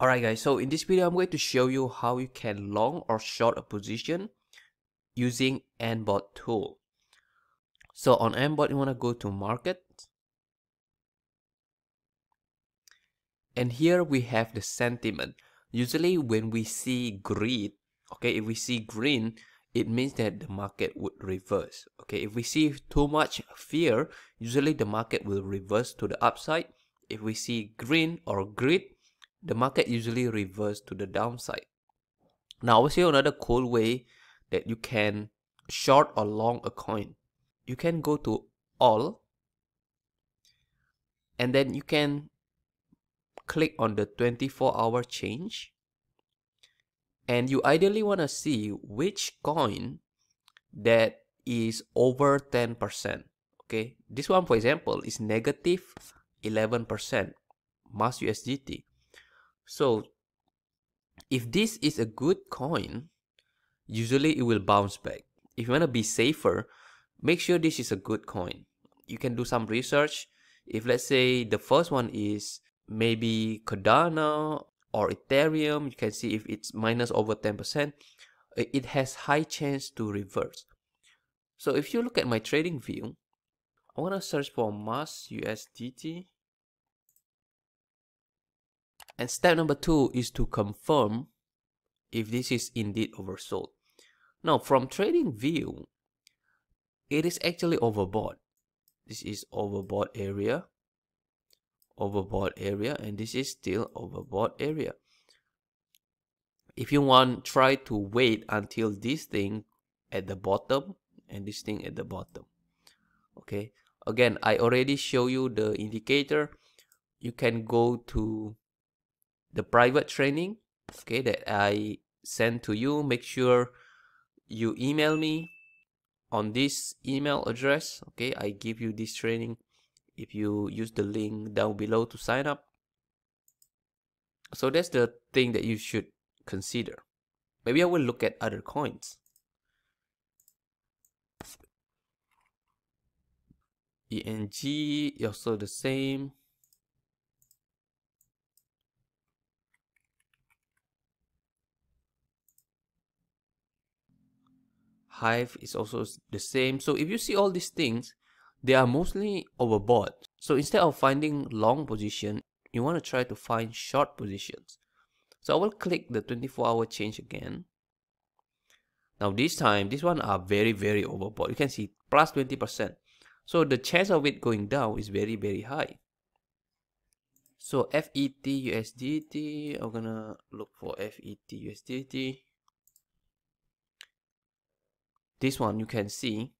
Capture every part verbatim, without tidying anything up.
Alright guys, so in this video I'm going to show you how you can long or short a position using AntBot tool. So on AntBot you want to go to market, and here we have the sentiment. Usually when we see green, okay, if we see green, it means that the market would reverse. Okay, if we see too much fear, usually the market will reverse to the upside. If we see green or grid, the market usually reverses to the downside. Now I will show you another cool way that you can short or long a coin. You can go to all, and then you can click on the twenty-four hour change, and you ideally want to see which coin that is over ten percent. Okay, this one for example is negative eleven percent mass U S D T. So if this is a good coin, usually it will bounce back. If you want to be safer, make sure this is a good coin. You can do some research. If let's say the first one is maybe Cardano or Ethereum, you can see if it's minus over ten percent, it has high chance to reverse. So if you look at my trading view, I want to search for mass U S D T, and step number two is to confirm if this is indeed oversold. Now from trading view, it is actually overbought. This is overbought area, overbought area, and this is still overbought area. If you want, try to wait until this thing at the bottom and this thing at the bottom. Okay, again, I already show you the indicator. You can go to the private training, okay, that I sent to you. Make sure you email me on this email address. Okay, I give you this training if you use the link down below to sign up. So that's the thing that you should consider. Maybe I will look at other coins. E N G also the same. Hive is also the same. So if you see all these things, they are mostly overbought. So instead of finding long position, you want to try to find short positions. So I will click the twenty-four hour change again. Now this time, this one are very very overbought. You can see plus twenty percent. So the chance of it going down is very very high. So F E T U S D T, I'm gonna look for F E T U S D T. This one you can see,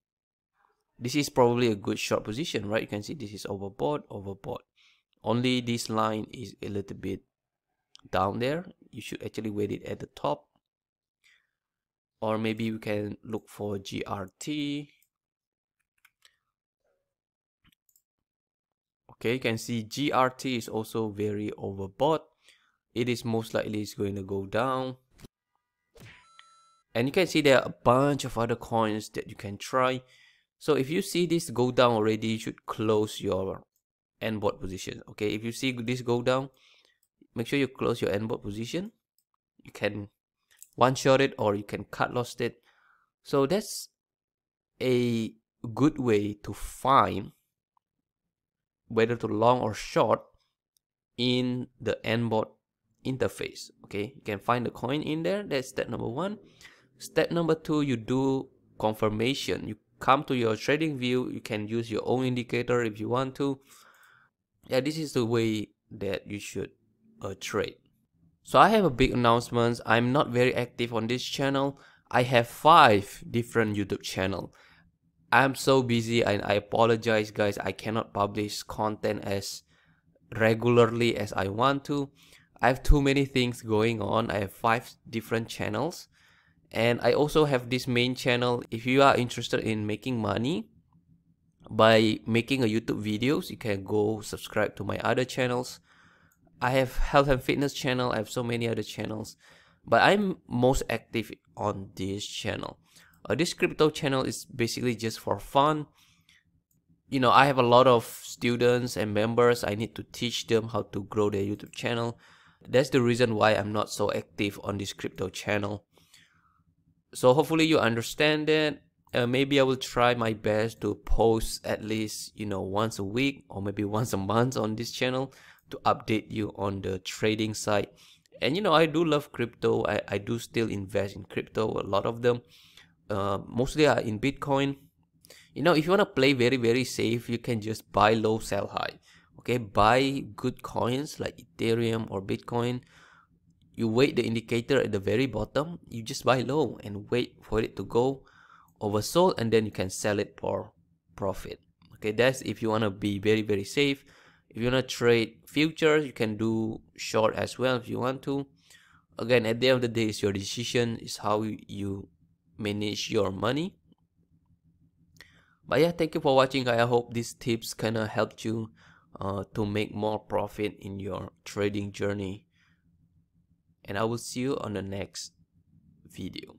this is probably a good short position, right? You can see this is overbought, overbought. Only this line is a little bit down there. You should actually wait it at the top. Or maybe we can look for G R T. Okay, you can see G R T is also very overbought. It is most likely it's going to go down. And you can see there are a bunch of other coins that you can try. So if you see this go down already, you should close your AntBot position. Okay, if you see this go down, make sure you close your AntBot position. You can one shot it or you can cut loss it. So that's a good way to find whether to long or short in the AntBot interface. Okay, you can find the coin in there. That's step number one. Step number two, you do confirmation. You come to your trading view. You can use your own indicator if you want to. Yeah, this is the way that you should uh, trade. So I have a big announcement. I'm not very active on this channel. I have five different YouTube channel. I'm so busy and I apologize guys. I cannot publish content as regularly as I want to. I have too many things going on. I have five different channels. And I also have this main channel. If you are interested in making money by making a YouTube videos, you can go subscribe to my other channels. I have health and fitness channel. I have so many other channels, but I'm most active on this channel. Uh, this crypto channel is basically just for fun. You know, I have a lot of students and members. I need to teach them how to grow their YouTube channel. That's the reason why I'm not so active on this crypto channel. So hopefully you understand it. Uh, maybe I will try my best to post at least, you know, once a week or maybe once a month on this channel to update you on the trading side. And you know, I do love crypto. I, I do still invest in crypto, a lot of them. Uh, mostly are in Bitcoin. You know, if you want to play very, very safe, you can just buy low, sell high. Okay, buy good coins like Ethereum or Bitcoin. You wait the indicator at the very bottom. You just buy low and wait for it to go oversold, and then you can sell it for profit. Okay, that's if you want to be very, very safe. If you want to trade futures, you can do short as well if you want to. Again, at the end of the day, it's your decision. It's how you manage your money. But yeah, thank you for watching. I hope these tips kind of helped you uh, to make more profit in your trading journey. And I will see you on the next video.